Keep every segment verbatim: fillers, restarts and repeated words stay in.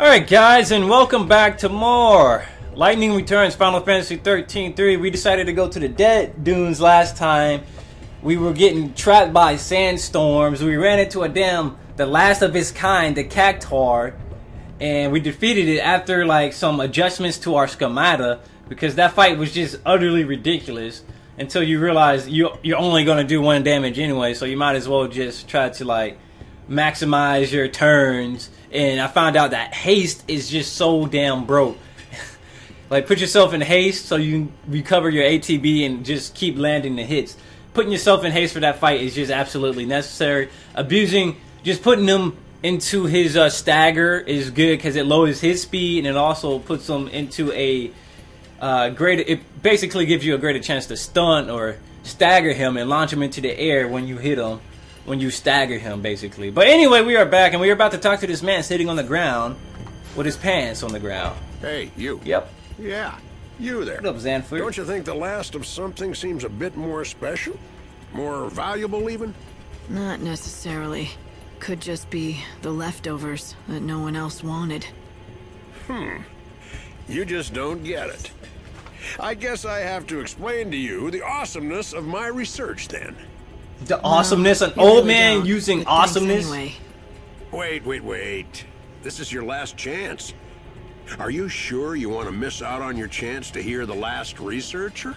Alright guys, and welcome back to more Lightning Returns Final Fantasy thirteen three. We decided to go to the Dead Dunes last time. We were getting trapped by sandstorms. We ran into a damn, the last of its kind, the Cactuar. And we defeated it after like some adjustments to our schemata. Because that fight was just utterly ridiculous. Until you realize you, you're only going to do one damage anyway. So you might as well just try to like maximize your turns. And I found out that haste is just so damn broke. Like, put yourself in haste so you recover your A T B and just keep landing the hits. Putting yourself in haste for that fight is just absolutely necessary. Abusing, just putting him into his uh, stagger is good because it lowers his speed and it also puts him into a uh, greater... It basically gives you a greater chance to stun or stagger him and launch him into the air when you hit him. When you stagger him, basically. But anyway, we are back, and we are about to talk to this man sitting on the ground with his pants on the ground. Hey, you. Yep. Yeah, you there. What up, Zanford? Don't you think the last of something seems a bit more special? More valuable, even? Not necessarily. Could just be the leftovers that no one else wanted. Hmm. You just don't get it. I guess I have to explain to you the awesomeness of my research, then. The awesomeness? An old man using awesomeness? Wait, wait, wait. This is your last chance. Are you sure you want to miss out on your chance to hear the last researcher?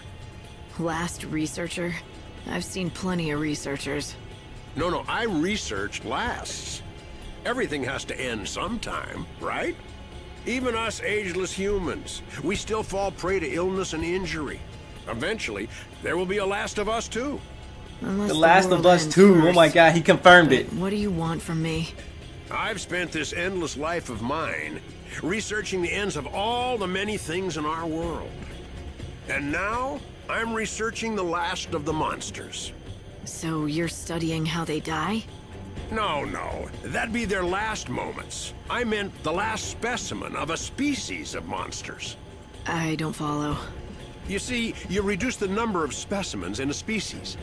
Last researcher? I've seen plenty of researchers. No, no, I researched lasts. Everything has to end sometime, right? Even us ageless humans, we still fall prey to illness and injury. Eventually, there will be a Last of Us too. Unless the Last of Us two. Oh my god, he confirmed it. What do you want from me? I've spent this endless life of mine researching the ends of all the many things in our world. And now, I'm researching the last of the monsters. So you're studying how they die? No, no. That'd be their last moments. I meant the last specimen of a species of monsters. I don't follow. You see, you reduce the number of specimens in a species.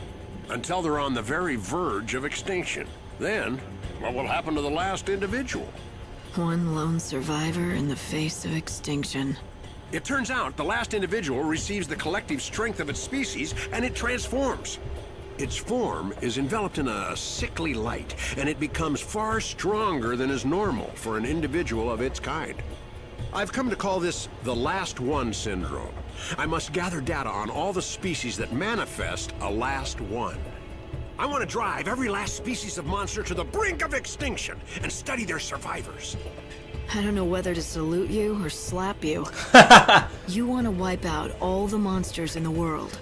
Until they're on the very verge of extinction. Then, what will happen to the last individual? One lone survivor in the face of extinction. It turns out the last individual receives the collective strength of its species and it transforms. Its form is enveloped in a sickly light and it becomes far stronger than is normal for an individual of its kind. I've come to call this the last one syndrome. I must gather data on all the species that manifest a last one. I want to drive every last species of monster to the brink of extinction and study their survivors. I don't know whether to salute you or slap you. You want to wipe out all the monsters in the world.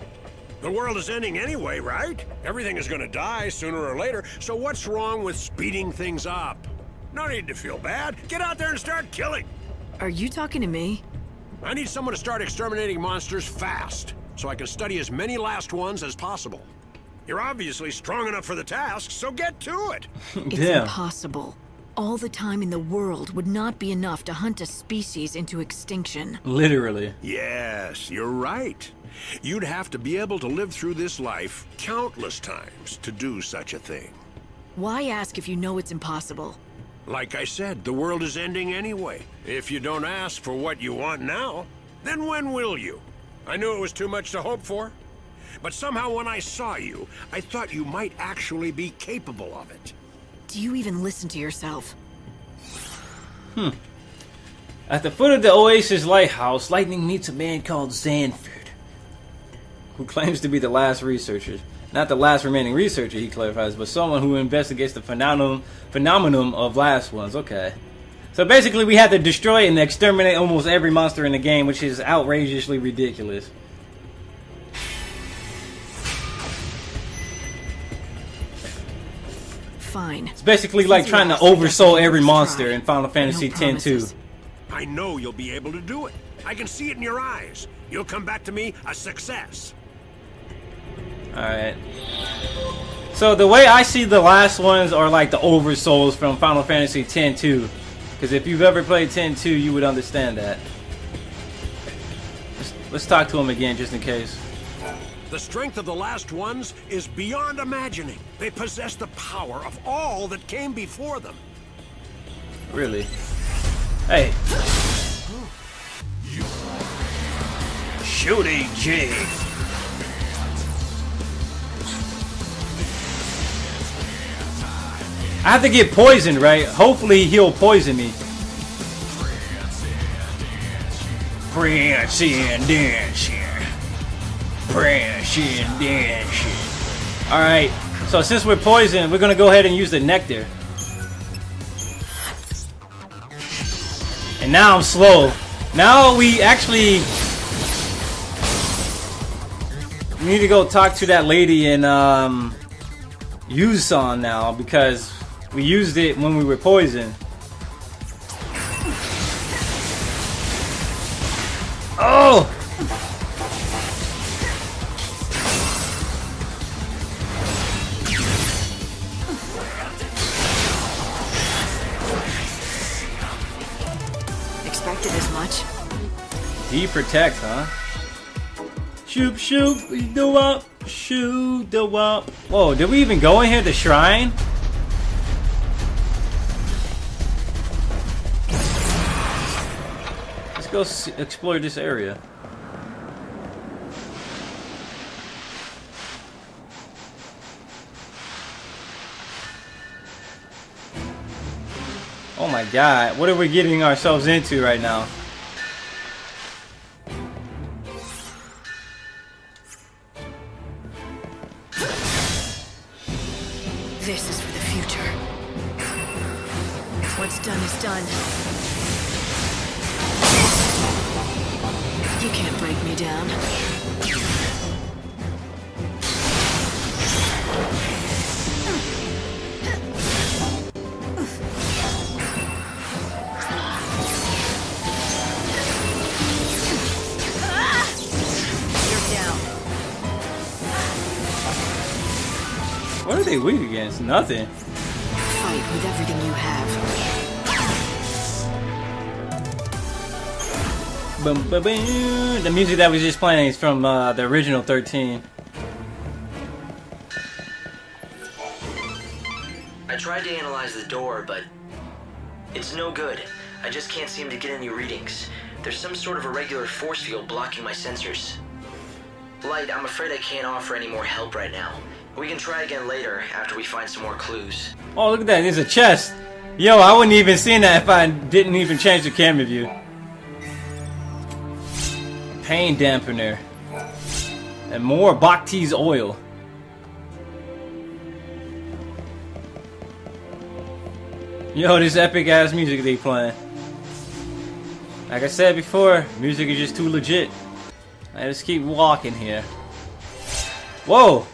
The world is ending anyway, right? Everything is going to die sooner or later, so what's wrong with speeding things up? No need to feel bad. Get out there and start killing. Are you talking to me? I need someone to start exterminating monsters fast, so I can study as many last ones as possible. You're obviously strong enough for the task, so get to it! It's yeah. Impossible. All the time in the world would not be enough to hunt a species into extinction. Literally. Yes, you're right. You'd have to be able to live through this life countless times to do such a thing. Why ask if you know it's impossible? Like I said, the world is ending anyway. If you don't ask for what you want now, then when will you? I knew it was too much to hope for. But somehow when I saw you, I thought you might actually be capable of it. Do you even listen to yourself? Hmm. At the foot of the Oasis Lighthouse, Lightning meets a man called Zanford, who claims to be the last researcher. Not the last remaining researcher, he clarifies, but someone who investigates the phenomenon phenomenon of last ones. Okay. So basically we had to destroy and exterminate almost every monster in the game, which is outrageously ridiculous. Fine. It's basically like trying to oversoul every monster in Final Fantasy X too. I know you'll be able to do it. I can see it in your eyes. You'll come back to me a success. Alright. So the way I see the last ones are like the oversouls from Final Fantasy X two. Because if you've ever played X two, you would understand that. Let's, let's talk to him again just in case. The strength of the last ones is beyond imagining. They possess the power of all that came before them. Really? Hey. Shooting G. I have to get poisoned, right? Hopefully he'll poison me. Prince and dance here. Prince and dance here. Alright, so since we're poisoned, we're gonna go ahead and use the nectar. And now I'm slow. Now we actually we need to go talk to that lady in um, Yusnaan now, because we used it when we were poisoned. Oh! Expected as much. D protect, huh? Shoop shoop do up shoot the up. Whoa, did we even go in here the shrine? Go explore this area. Oh my god, what are we getting ourselves into right now? This is for the future. What's done is done. You can't break me down. You're down. What are they weak against? Nothing. Fight with everything you have. The music that we just playing is from uh, the original thirteen. I tried to analyze the door, but it's no good. I just can't seem to get any readings. There's some sort of irregular force field blocking my sensors. Light, I'm afraid I can't offer any more help right now. We can try again later after we find some more clues. Oh, look at that. There's a chest. Yo, I wouldn't even seen that if I didn't even change the camera view. Pain dampener and more Bakhti's oil. Yo, this epic ass music they playing. Like I said before, music is just too legit. I just keep walking here. Whoa!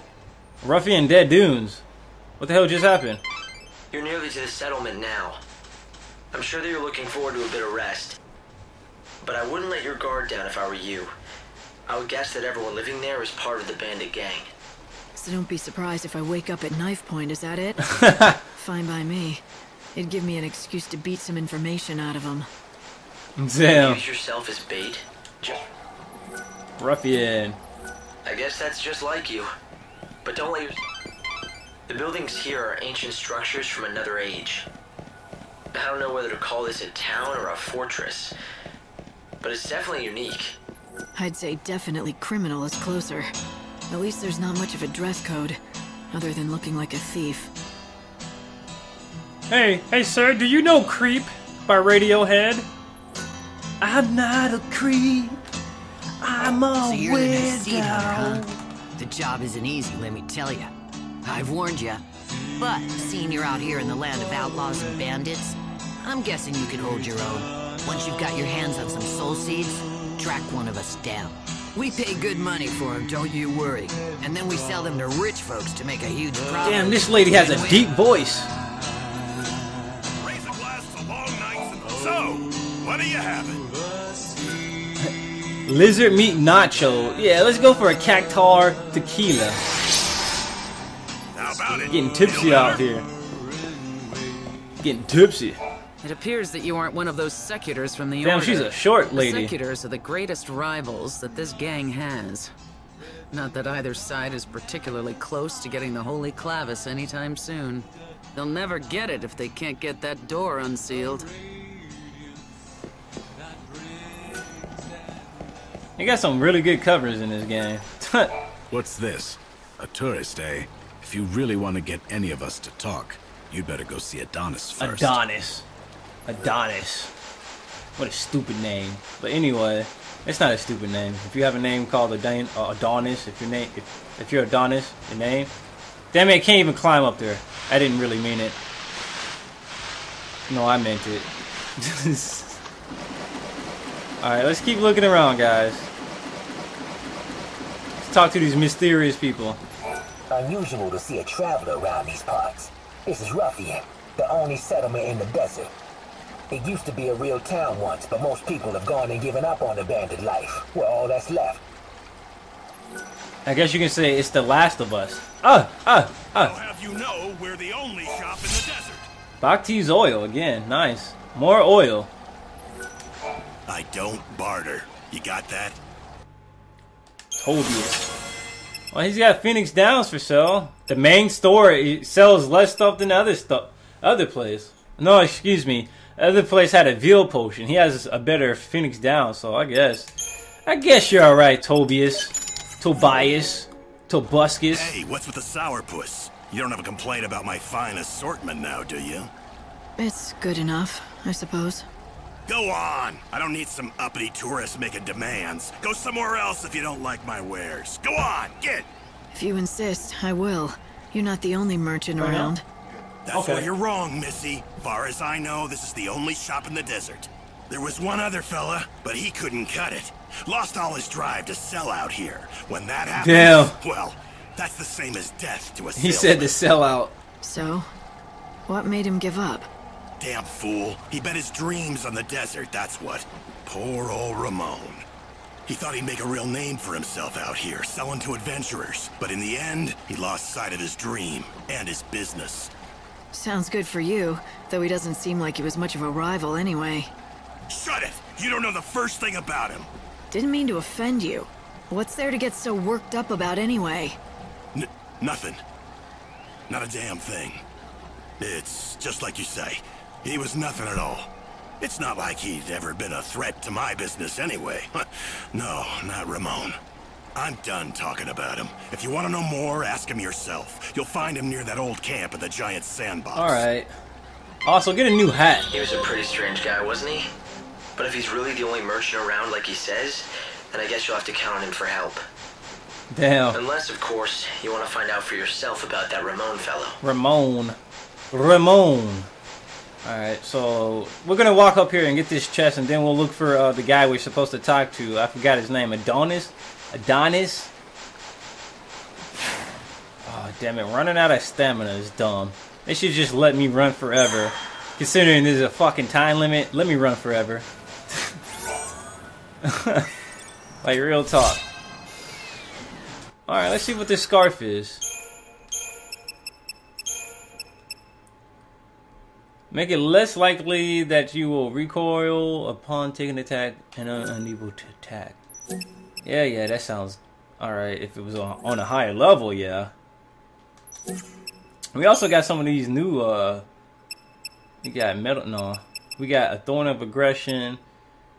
Ruffian Dead Dunes. What the hell just happened? You're nearly to the settlement now. I'm sure that you're looking forward to a bit of rest. But I wouldn't let your guard down if I were you. I would guess that everyone living there is part of the bandit gang. So don't be surprised if I wake up at knife point, is that it? Fine by me. It'd give me an excuse to beat some information out of them. Damn. Use yourself as bait? Ruffian. I guess that's just like you. But don't let your... The buildings here are ancient structures from another age. I don't know whether to call this a town or a fortress. But it's definitely unique. I'd say definitely criminal is closer. At least there's not much of a dress code, other than looking like a thief. Hey, hey sir, do you know Creep by Radiohead? I'm not a creep. I'm a so widow. Huh? The job isn't easy, let me tell you. I've warned you. But seeing you're out here in the land of outlaws and bandits, I'm guessing you can hold your own. Once you've got your hands on some soul seeds, track one of us down. We pay good money for them, don't you worry. And then we sell them to rich folks to make a huge profit. Damn, this lady has a deep voice. So, what are you having? Lizard meat nacho. Yeah, let's go for a Cactuar tequila. How about it? Getting tipsy out here. Getting tipsy. It appears that you aren't one of those secutors from the Damn, order. She's a short lady. The secutors are the greatest rivals that this gang has. Not that either side is particularly close to getting the Holy Clavis anytime soon. They'll never get it if they can't get that door unsealed. They got some really good covers in this game. What's this? A tourist, eh? If you really want to get any of us to talk, you'd better go see Adonis first. Adonis. Adonis. What a stupid name. But anyway, it's not a stupid name. If you have a name called Adan uh, Adonis, if your name, if, if you're Adonis, your name. Damn it, I can't even climb up there. I didn't really mean it. No, I meant it. Alright, let's keep looking around, guys. Let's talk to these mysterious people. Unusual to see a traveler around these parts. This is Ruffian, the only settlement in the desert. It used to be a real town once, but most people have gone and given up on the bandit life. Well, all that's left. I guess you can say it's the Last of Us. Uh, uh, uh. I'll have you know we're the only shop in the desert. Bakhti's oil again. Nice. More oil. I don't barter. You got that? Told you. Well, he's got Phoenix Downs for sale. The main store it sells less stuff than the other stuff. Other place. No, excuse me. Other place had a veal potion. He has a better Phoenix Down, so I guess. I guess you're alright, Tobias. Tobias. Tobuscus. Hey, what's with the sourpuss? You don't have a complaint about my fine assortment now, do you? It's good enough, I suppose. Go on! I don't need some uppity tourists making demands. Go somewhere else if you don't like my wares. Go on, get! If you insist, I will. You're not the only merchant uh-huh. around. That's okay. Where you're wrong, Missy. Far as I know, this is the only shop in the desert. There was one other fella, but he couldn't cut it. Lost all his drive to sell out here. When that happened, Damn. well, that's the same as death to a salesman. He said to sell out. So, what made him give up? Damn fool. He bet his dreams on the desert, that's what. Poor old Ramon. He thought he'd make a real name for himself out here, selling to adventurers. But in the end, he lost sight of his dream and his business. Sounds good for you, though he doesn't seem like he was much of a rival anyway. Shut it! You don't know the first thing about him! Didn't mean to offend you. What's there to get so worked up about anyway? N- nothing. Not a damn thing. It's just like you say. He was nothing at all. It's not like he'd ever been a threat to my business anyway. No, not Ramon. I'm done talking about him. If you want to know more, ask him yourself. You'll find him near that old camp in the giant sandbox. Alright. Also, get a new hat. He was a pretty strange guy, wasn't he? But if he's really the only merchant around like he says, then I guess you'll have to count on him for help. Damn. Unless, of course, you want to find out for yourself about that Ramon fellow. Ramon. Ramon. Alright, so we're going to walk up here and get this chest, and then we'll look for uh, the guy we're supposed to talk to. I forgot his name. Adonis? Adonis? Oh, damn it. Running out of stamina is dumb. They should just let me run forever. Considering there's a fucking time limit, let me run forever. Like, real talk. Alright, let's see what this scarf is. Make it less likely that you will recoil upon taking an attack and are unable to attack. Yeah, yeah, that sounds alright. If it was on a higher level, yeah. We also got some of these new, uh... we got metal, no. We got a thorn of aggression.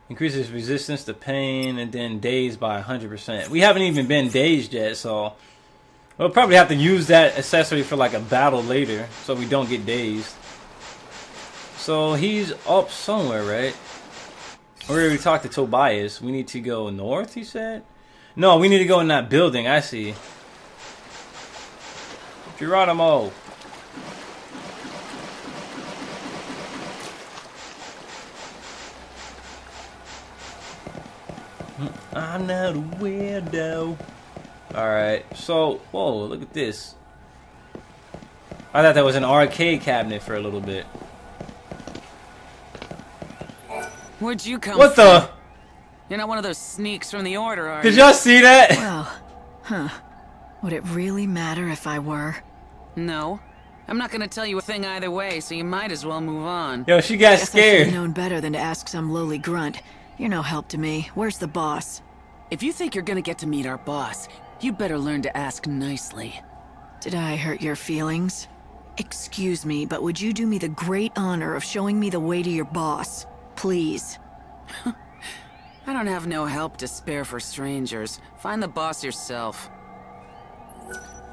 Increases resistance to pain and then dazed by one hundred percent. We haven't even been dazed yet, so... we'll probably have to use that accessory for like a battle later, so we don't get dazed. So he's up somewhere, right? We already talked to Tobias. We need to go north, he said? No, we need to go in that building. I see. Geronimo. I'm not a weirdo. Alright, so, whoa, look at this. I thought that was an arcade cabinet for a little bit. Where'd you come What from? the? You're not one of those sneaks from the Order, are you? Did y'all see that? Well, huh. Would it really matter if I were? No. I'm not gonna tell you a thing either way, so you might as well move on. Yo, she got I scared. I should have known better than to ask some lowly grunt. You're no help to me. Where's the boss? If you think you're gonna get to meet our boss, you'd better learn to ask nicely. Did I hurt your feelings? Excuse me, but would you do me the great honor of showing me the way to your boss? Please. I don't have no help to spare for strangers. Find the boss yourself.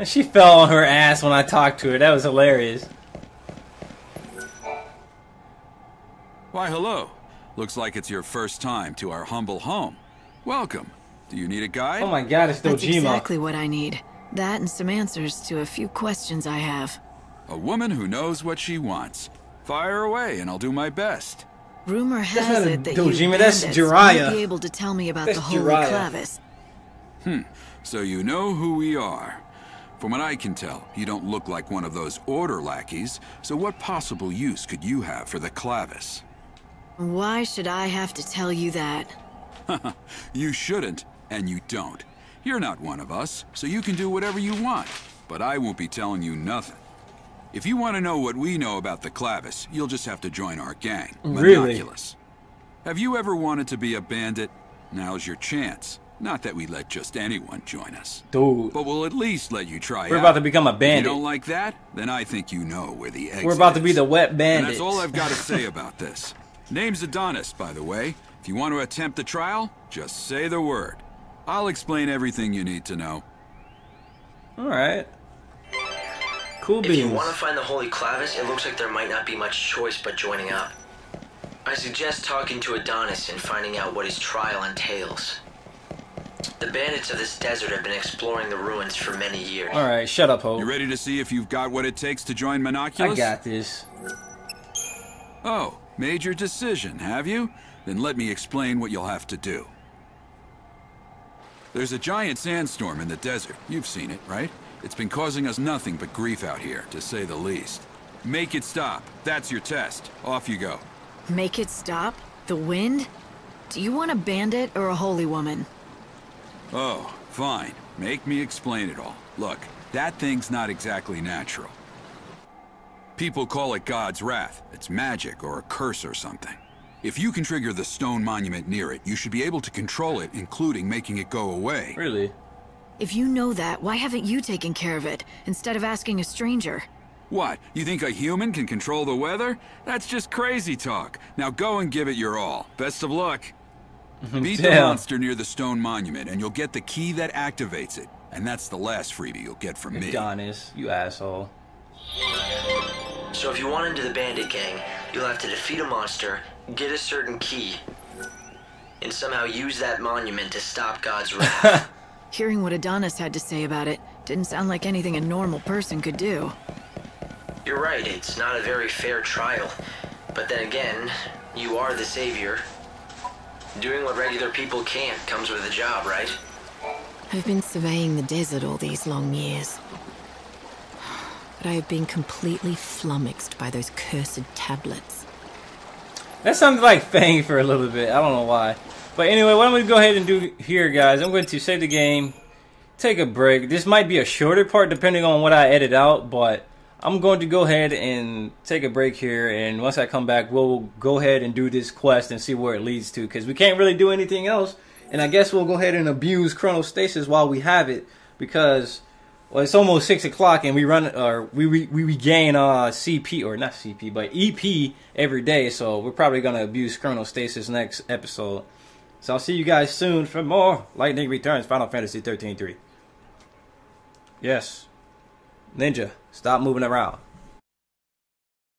She fell on her ass when I talked to her. That was hilarious. Why, hello. Looks like it's your first time to our humble home. Welcome. Do you need a guide? Oh my god, it's Dojima. That's exactly what I need. That and some answers to a few questions I have. A woman who knows what she wants. Fire away and I'll do my best. Rumor has it that you bandits might be able to tell me about the Holy Clavis. Hmm. So you know who we are. From what I can tell, you don't look like one of those order lackeys, so what possible use could you have for the Clavis? Why should I have to tell you that? You shouldn't, and you don't. You're not one of us, so you can do whatever you want, but I won't be telling you nothing. If you want to know what we know about the Clavis, you'll just have to join our gang, Monoculus. Really? Have you ever wanted to be a bandit? Now's your chance. Not that we let just anyone join us. Dude. But we'll at least let you try it. We're out. About to become a bandit. If you don't like that? Then I think you know where the exit is. We're about to be the wet bandits. And that's all I've got to say about this. Name's Adonis, by the way. If you want to attempt the trial, just say the word. I'll explain everything you need to know. Alright. Cool beans. If you want to find the Holy Clavis, it looks like there might not be much choice but joining up. I suggest talking to Adonis and finding out what his trial entails. The bandits of this desert have been exploring the ruins for many years. Alright, shut up, Hope. You ready to see if you've got what it takes to join Monoculus? I got this. Oh, made your decision, have you? Then let me explain what you'll have to do. There's a giant sandstorm in the desert. You've seen it, right? It's been causing us nothing but grief out here, to say the least. Make it stop. That's your test. Off you go. Make it stop? The wind? Do you want a bandit or a holy woman? Oh, fine. Make me explain it all. Look, that thing's not exactly natural. People call it God's wrath. It's magic or a curse or something. If you can trigger the stone monument near it, you should be able to control it, including making it go away. Really? If you know that, why haven't you taken care of it, instead of asking a stranger? What? You think a human can control the weather? That's just crazy talk. Now go and give it your all. Best of luck. Beat the monster near the stone monument, and you'll get the key that activates it. And that's the last freebie you'll get from me. Adonis, you asshole. So if you want into the bandit gang, you'll have to defeat a monster, get a certain key, and somehow use that monument to stop God's wrath. Hearing what Adonis had to say about it didn't sound like anything a normal person could do. You're right, it's not a very fair trial. But then again, you are the savior. Doing what regular people can't comes with a job, right? I've been surveying the desert all these long years. But I have been completely flummoxed by those cursed tablets. That sounded like Fang for a little bit. I don't know why. But anyway, what I'm going to go ahead and do here, guys, I'm going to save the game, take a break. This might be a shorter part depending on what I edit out, but I'm going to go ahead and take a break here, and once I come back, we'll go ahead and do this quest and see where it leads to, because we can't really do anything else, and I guess we'll go ahead and abuse Chrono Stasis while we have it, because, well, it's almost six o'clock, and we run, or we, we, we regain uh, C P, or not C P, but E P every day, so we're probably going to abuse Chrono Stasis next episode. So I'll see you guys soon for more Lightning Returns Final Fantasy thirteen three. Yes. Ninja, stop moving around.